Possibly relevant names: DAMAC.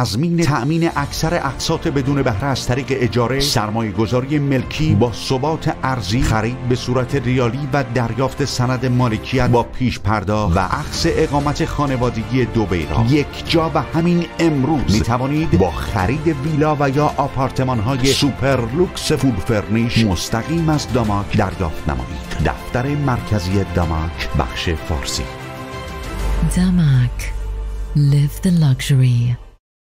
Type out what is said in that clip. تضمین تأمین اکثر اقساط بدون بهره از طریق اجاره، سرمایه‌گذاری ملکی با ثبات ارزی، خرید به صورت ریالی و دریافت سند مالکیت با پیش پرداخت و اخذ اقامت خانوادگی دو بیراه. یک جا و همین امروز می توانید با خرید ویلا و یا آپارتمان های سوپر لوکس فول فرنیش مستقیم از داماک دریافت نمایید. دفتر مرکزی داماک، بخش فارسی. DAMAC. Live the luxury.